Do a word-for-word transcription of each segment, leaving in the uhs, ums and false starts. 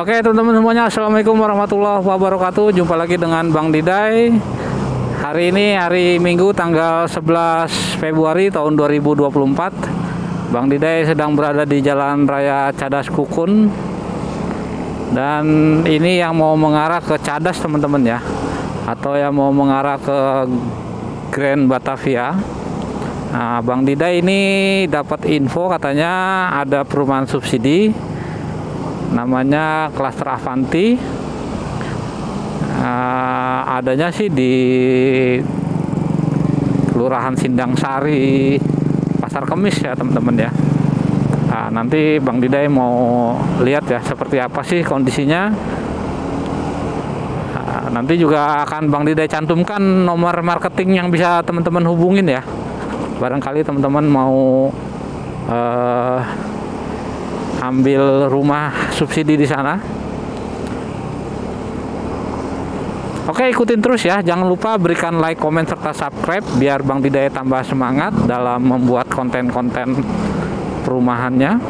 Oke teman-teman semuanya, assalamualaikum warahmatullahi wabarakatuh. Jumpa lagi dengan Bang Diday. Hari ini hari Minggu tanggal sebelas Februari tahun dua ribu dua puluh empat. Bang Diday sedang berada di Jalan Raya Cadas Kukun, dan ini yang mau mengarah ke Cadas teman-teman ya, atau yang mau mengarah ke Grand Batavia. Nah, Bang Diday ini dapat info katanya ada perumahan subsidi namanya Klaster Avanti. Uh, adanya sih di Kelurahan Sindang Sari, Pasar Kemis ya teman-teman ya. Nah, nanti Bang Diday mau lihat ya seperti apa sih kondisinya. Nah, nanti juga akan Bang Diday cantumkan nomor marketing yang bisa teman-teman hubungin ya. Barangkali teman-teman mau uh, ambil rumah subsidi di sana. Oke, ikutin terus ya. Jangan lupa berikan like, komen, serta subscribe biar Bang Diday tambah semangat dalam membuat konten-konten perumahannya.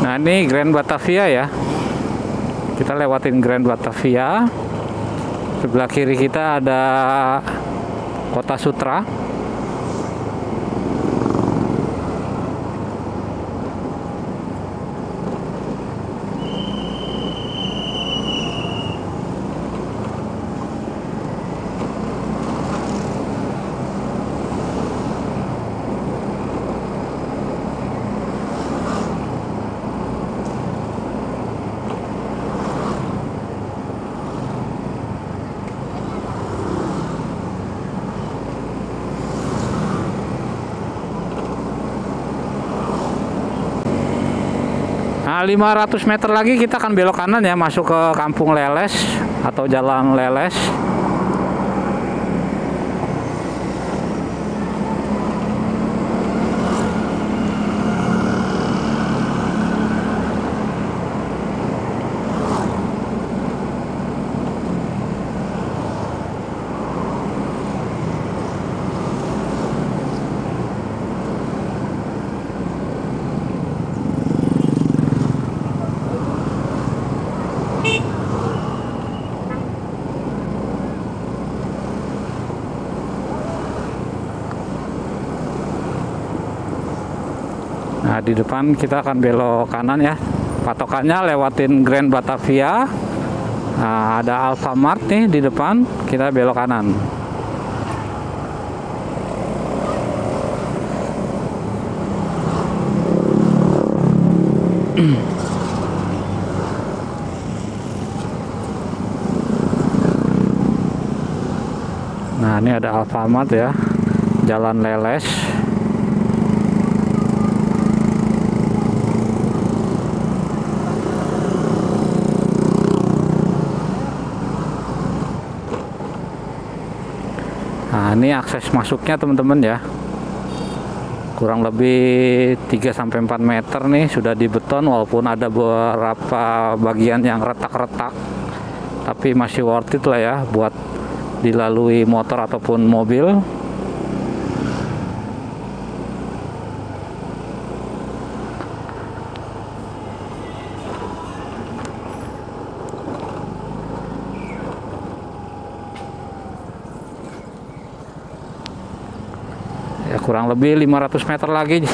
Nah, ini Grand Batavia ya. Kita lewatin Grand Batavia. Sebelah kiri kita ada Kota Sutera. lima ratus meter lagi kita akan belok kanan ya, masuk ke Kampung Leles atau Jalan Leles. Nah, di depan kita akan belok kanan ya. Patokannya lewatin Grand Batavia. Nah, ada Alfamart nih di depan, kita belok kanan. Nah, ini ada Alfamart ya. Jalan Leles. Nah, ini akses masuknya teman-teman ya, kurang lebih tiga sampai empat meter nih, sudah di beton walaupun ada beberapa bagian yang retak-retak, tapi masih worth it lah ya buat dilalui motor ataupun mobil. Ya, kurang lebih lima ratus meter lagi.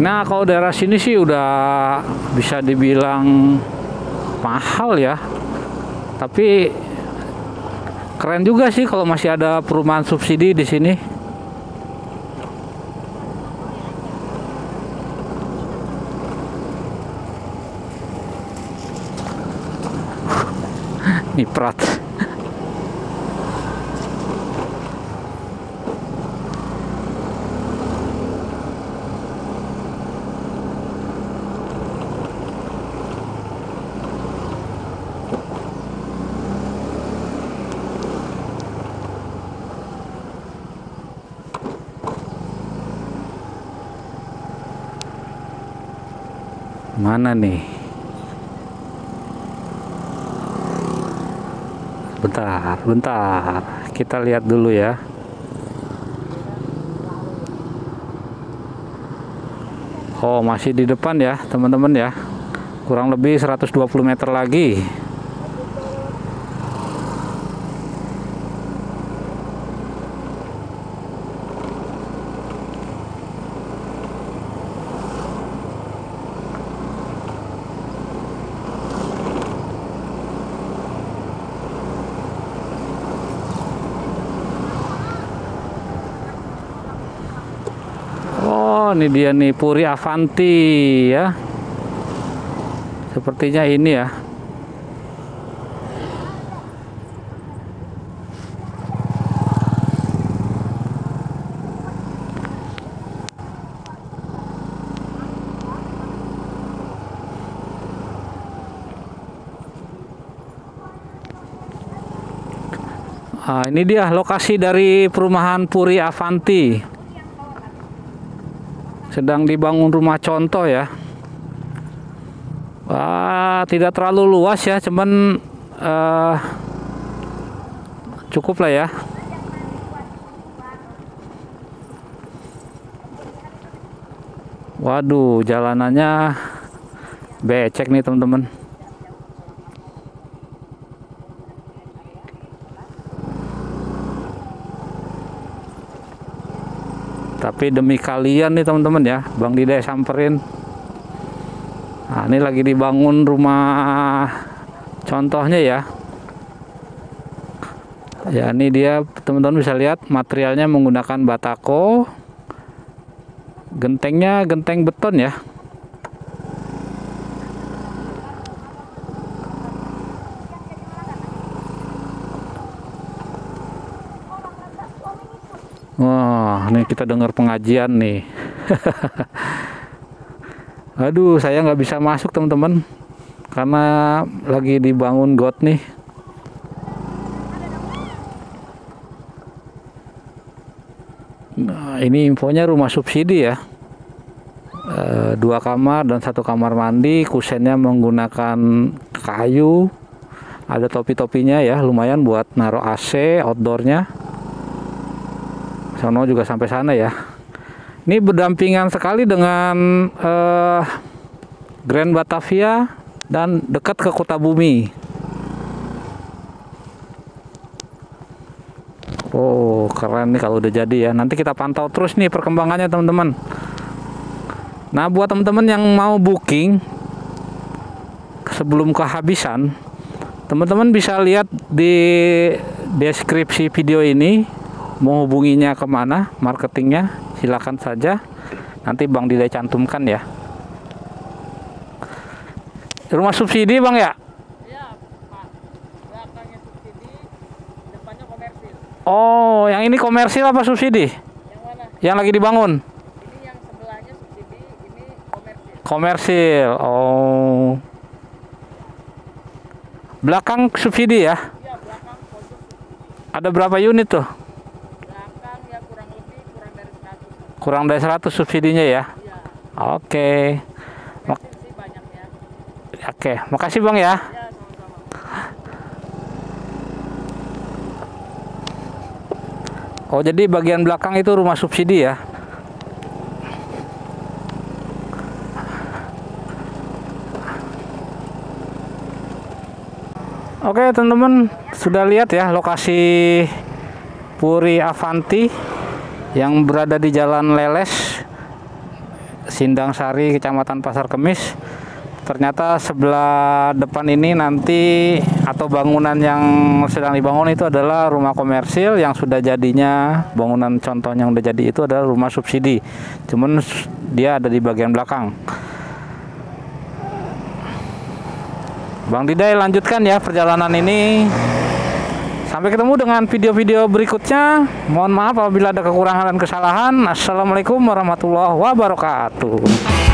Nah, kalau daerah sini sih udah bisa dibilang mahal ya. Tapi keren juga sih kalau masih ada perumahan subsidi di sini. Niprat. Mana nih? Bentar, bentar. Kita lihat dulu ya. Oh, masih di depan ya, teman-teman ya. Kurang lebih seratus dua puluh meter lagi. Ini dia nih Puri Avanti ya. Sepertinya ini ya. Ah, ini dia lokasi dari perumahan Puri Avanti. Sedang dibangun rumah contoh ya. Wah, tidak terlalu luas ya, cuman uh, cukup lah ya. Waduh, jalanannya becek nih teman-teman. Tapi demi kalian nih teman-teman ya, Bang Diday samperin. Nah, ini lagi dibangun rumah contohnya ya. Ya, ini dia teman-teman bisa lihat materialnya menggunakan batako. Gentengnya genteng beton ya. Nih kita dengar pengajian nih. Aduh, saya nggak bisa masuk teman-teman karena lagi dibangun got nih. Nah, ini infonya rumah subsidi ya, e, dua kamar dan satu kamar mandi. Kusennya menggunakan kayu, ada topi-topinya ya, lumayan buat naruh A C outdoornya. Sono juga sampai sana ya. Ini berdampingan sekali dengan eh, Grand Batavia dan dekat ke Kota Bumi. Oh, keren nih kalau udah jadi ya. Nanti kita pantau terus nih perkembangannya teman-teman. Nah, buat teman-teman yang mau booking sebelum kehabisan, teman-teman bisa lihat di deskripsi video ini. Mau hubunginya kemana, marketingnya silakan saja, nanti Bang Diday cantumkan ya. Rumah subsidi Bang ya? Iya Pak, belakangnya subsidi, depannya komersil. Oh, yang ini komersil apa subsidi? Yang mana? Yang lagi dibangun? Ini yang sebelahnya subsidi, ini komersil. Komersil, oh. Belakang subsidi ya? Iya, belakang pojok subsidi. Ada berapa unit tuh? Kurang dari seratus subsidinya ya? Iya. Oke. Mak sih banyak ya. Oke, makasih Bang ya. Ya, sama-sama. Oh, jadi bagian belakang itu rumah subsidi ya? Oke, teman-teman sudah lihat ya lokasi Puri Avanti yang berada di Jalan Leles, Sindang Sari, Kecamatan Pasar Kemis. Ternyata sebelah depan ini nanti atau bangunan yang sedang dibangun itu adalah rumah komersil yang sudah jadinya. Bangunan contoh yang udah jadi itu adalah rumah subsidi, cuman dia ada di bagian belakang. Bang Diday lanjutkan ya perjalanan ini. Sampai ketemu dengan video-video berikutnya. Mohon maaf apabila ada kekurangan dan kesalahan. Assalamualaikum warahmatullahi wabarakatuh.